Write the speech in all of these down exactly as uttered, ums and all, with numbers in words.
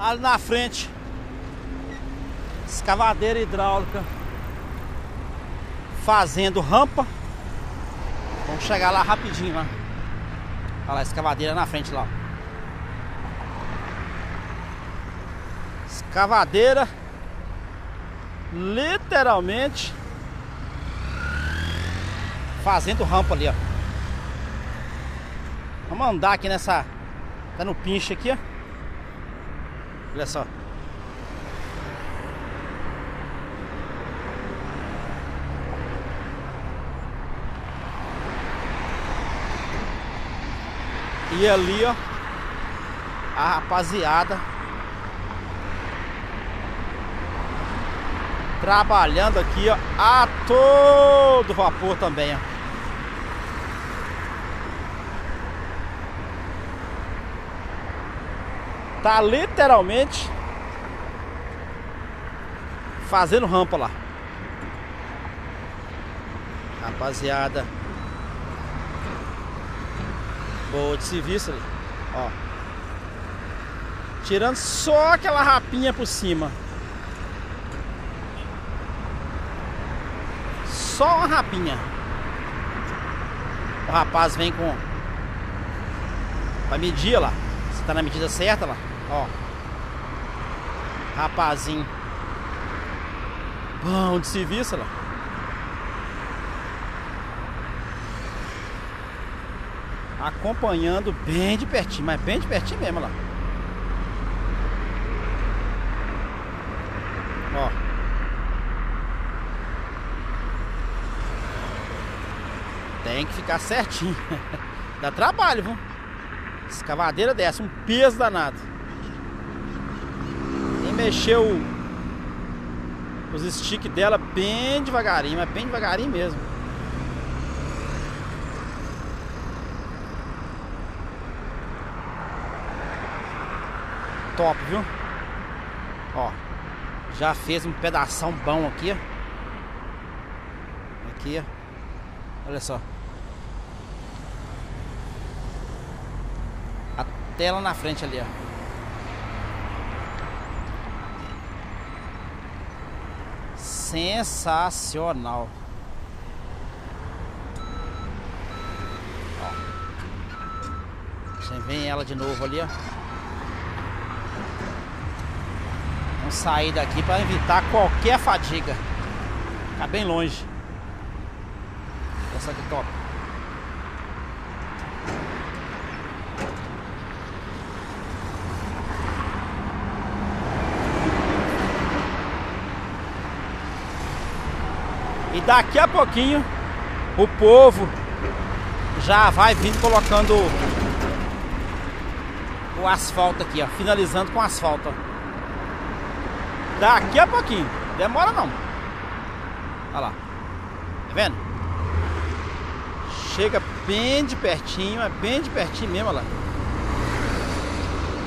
Ali na frente, escavadeira hidráulica fazendo rampa. Vamos chegar lá rapidinho, né? Olha lá, escavadeira na frente lá. Escavadeira literalmente fazendo rampa ali, ó. Vamos andar aqui nessa... Tá no pinche aqui, ó. Olha só. E ali, ó, a rapaziada trabalhando aqui, ó, a todo vapor também, ó. Tá literalmente fazendo rampa lá. Rapaziada boa de serviço ali, ó. Tirando só aquela rapinha por cima. Só uma rapinha. O rapaz vem com... Vai medir lá. Você tá na medida certa lá, ó. Rapazinho bom de serviço lá. Acompanhando bem de pertinho, mas bem de pertinho mesmo lá. Ó. Tem que ficar certinho. Dá trabalho, viu? Escavadeira dessa, um peso danado. Tem que mexer o, os sticks dela bem devagarinho, mas bem devagarinho mesmo. Top, viu? Ó, já fez um pedação bom aqui, ó. Aqui, ó. Olha só. A tela na frente ali, ó. Sensacional. Ó. Você vem ela de novo ali, ó. Sair daqui para evitar qualquer fadiga. Tá bem longe. Essa aqui top. E daqui a pouquinho o povo já vai vindo colocando o asfalto aqui, ó, finalizando com asfalto, ó. Daqui a pouquinho, demora não. Olha lá. Tá vendo? Chega bem de pertinho, é bem de pertinho mesmo, olha lá.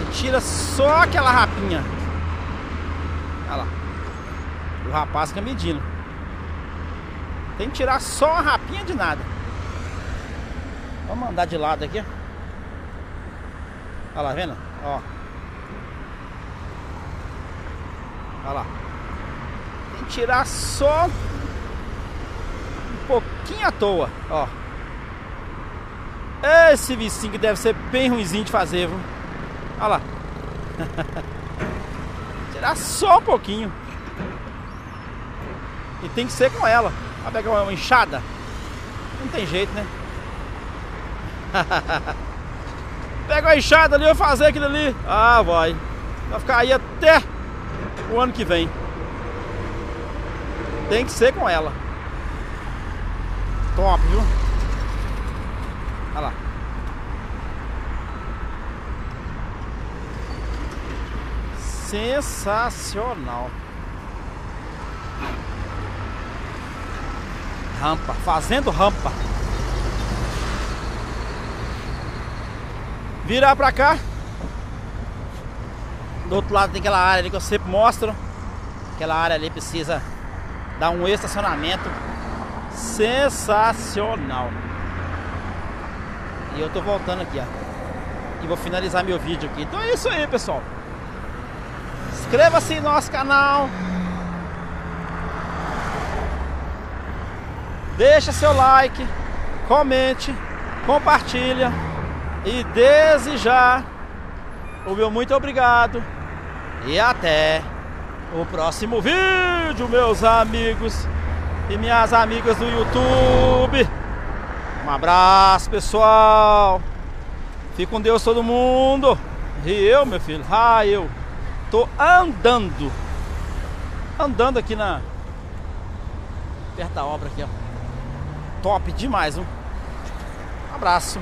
E tira só aquela rapinha. Olha lá. O rapaz fica medindo. Tem que tirar só a rapinha de nada. Vamos andar de lado aqui. Olha lá, tá vendo? Ó. Olha lá. Tem que tirar só um pouquinho à toa, ó. Esse vicinho que deve ser bem ruimzinho de fazer, viu? Olha lá. Tirar só um pouquinho. E tem que ser com ela. Vai pegar uma enxada? Não tem jeito, né? Pega uma enxada ali, eu vou fazer aquilo ali. Ah, vai. Vai ficar aí até... o ano que vem. Tem que ser com ela. Top, viu? Olha lá. Sensacional. Rampa, fazendo rampa. Virar pra cá. Do outro lado tem aquela área ali que eu sempre mostro. Aquela área ali precisa dar um estacionamento sensacional. E eu tô voltando aqui, ó. E vou finalizar meu vídeo aqui. Então é isso aí, pessoal. Inscreva-se no nosso canal. Deixa seu like, comente, compartilha e desejar o meu muito obrigado e até o próximo vídeo, meus amigos e minhas amigas do YouTube. Um abraço, pessoal. Fique com Deus todo mundo. E eu, meu filho, ah, eu tô andando andando aqui na perto da obra aqui, ó. Top demais, um abraço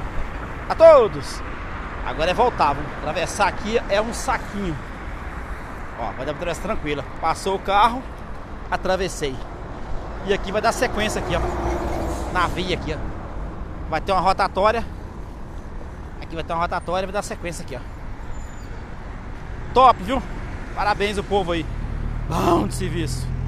a todos. Agora é voltar, vamos atravessar aqui, é um saquinho. Ó, vai dar uma travessa tranquila. Passou o carro, atravessei. E aqui vai dar sequência aqui, ó. Na via aqui, ó. Vai ter uma rotatória. Aqui vai ter uma rotatória, vai dar sequência aqui, ó. Top, viu? Parabéns o povo aí. Bom de serviço.